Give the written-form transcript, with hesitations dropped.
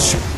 Sure.